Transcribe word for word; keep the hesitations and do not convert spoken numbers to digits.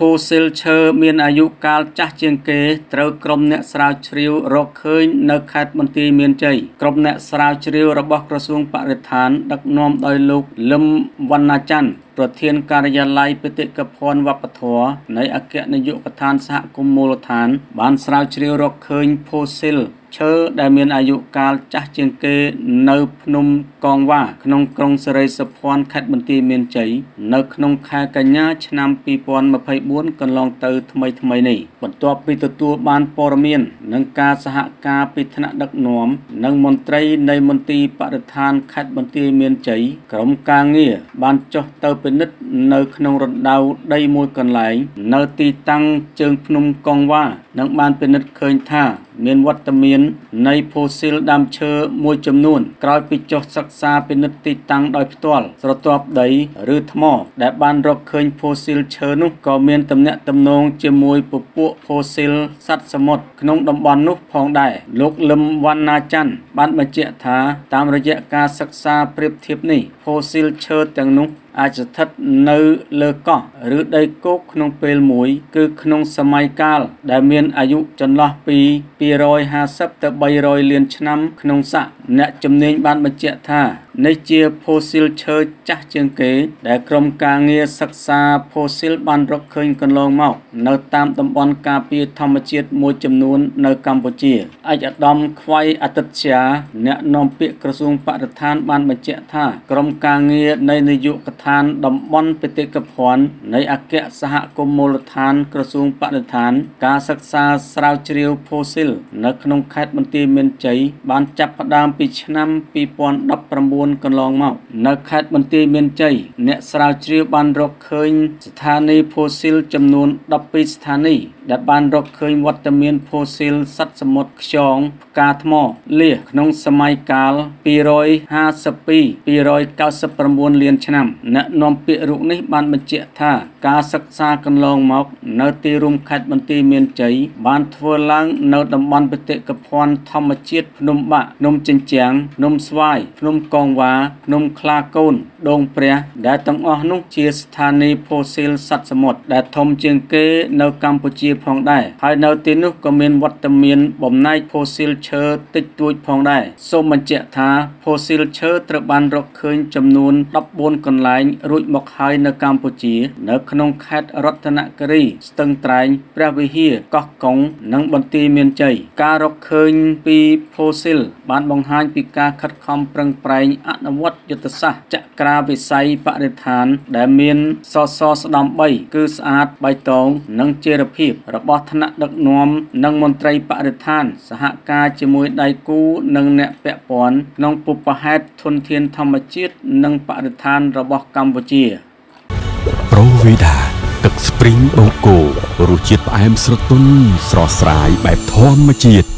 ผู้ซิลเชอร์มีอายุกาลจักเจียงเกยเตรกรมเนสราชริวรกเคยนกขัดมตีเมียนใจกรมเนสราชริวระบบกระทรวงปริธานดักนอมโดยลูกลำวรรณจันทร์ประเทียนการยาลัยปฏิกพรวัปถวในอเกนยุกทานสหกุมมูลฐานบ้านสราชริวรกเคยผู้ซิลเชอร์ได้มีอายุกาลจักเจียงเกยนพนมกองว่าขนมกรงเสรสพรขัดมตีเมียนใจนขนมคากัญญาชนำปีปอนมาไพบุญกันลองเติทำไมทำไมนี่บทตัวปีตัวตัวบานปรเมียนนังกาสหกาปิธนดักหนอมนังมนตรีในมนตรีปฏิทานขัดมนตรีเมียนใจกรมกางเงียบานจเติเป็นนิดเนอขนมรดดาวได้มวยกันไหลเนอตีตังเจิงพนมกองว่านังบานเป็นนิดเคยท่าเมียนวัตเมียนในโพสิลดามเชอมวยจำนวนกลายปิจศักษาเป็นนิดตีตังโดยพิทวลสระตอบใดหรือทมอแต่บานรบเคยโพสิลเชอนุก็เมียนตำเนตำนงเจมวยปุปุโพสิลสัตสมดขนมดำบอลนุกพองได้ลูกลำวรรณจันทร์บ้านมาเจตถาตามระยะการศึกษาเปรียบเทียบนี้โพสิลเชิดแต่งนุกอาจจะทัดเนื้อเลือกก็หรือได้โกขนมเปลหมวยคือขนมสมัยกาลได้เมียนอายุจนละปีปีรอยหาซับแต่ใบรอยเลียนชน้ำขนมสะเนจำเนียนบ้านมาเจตถาในเจียโพสิลเชิดจักเจียงเก๋ได้กรมการเงียศึกษาโพสิลบ้านรบเคยกันลองเมาเนื้อตามตำบลกาปีธรรมเจียมวยจำนวนเนื้อกัมพูชีอาจจะดมควายอัตเชียเนนอมเปียกระทรวงปฏิทานบ้านมาเจตถากรมการเงียในนยุกทานดำบอนปฏิกพรในอเกะสหกุมมูลฐานกระทรวงปฏิฐานการศึกษาสราวเชียวโพสิลเนื้อขนมขัดมตีเมียนใจบ้านจับประดามปีชน้ำปีปอนดับประมวลกันลองเมาเนื้อขัดมตีเมียนใจเนสราวเชียวบ้านรบเคยสถานีโพสิลจำนวนดับปีสถานีดับบ้านรบเคยวัตเมียนโพสิลสัตสมดชองกาทมอเลี้ยขนมสมัยกาลปีร้อยห้าสิบปีปีร้อยเก้าสิบประมวลเลียนชน้ำณนอมเปียรุกนี้บ้านบัญเจท่าการศึกษากันลองมอกเนื้อตีรุมขัดบันตีเมียนใจบ้านทัวลังเนื้อดำบอลปฏิกพรธรรมเจตพนมบะพนมเจียงเจียงพนมสวายพนมกองวาพนมคลาโกนดงเปรียได้ตั้งอหนุเชียสถานีโพสิลสัตสมดได้ทมเจียงเกเนื้อกัมพูชีพองได้ภายเนื้อตีนุกก็เมียนวัตเมียนบ่มนายโพสิลเชอติดตัวพองได้สมบัญเจท่าโพสิลเชอตระบันรกเคยจำนวนดับบนกันหลายรุ่ยมกไฮในกัมพูชีเนขนมแคดรัตนกรีสตึงไตรพระวิหิกอกกงนังบันตีเมียนใจการกเคยปีโพสิลบ้านบองไฮปีกาขัดคำปรังไพรอนวัตยุตศาสจักราวิสัยปฏิฐานได้เมียนซอซอสดำใบคือสะอาดใบตองนังเจรพีบระบบธนดักนวมนังมนตรีปฏิฐานสหกาจมวยไดกูนังเนปเปปอนนังปุปหัดทนเทียนธรรมจิตนังปฏิฐานระบบกัมพูชีโปรวิดาตึกสปริงโบโกรู้จิตแอมสระตุนสระสายแบบธรรมจิต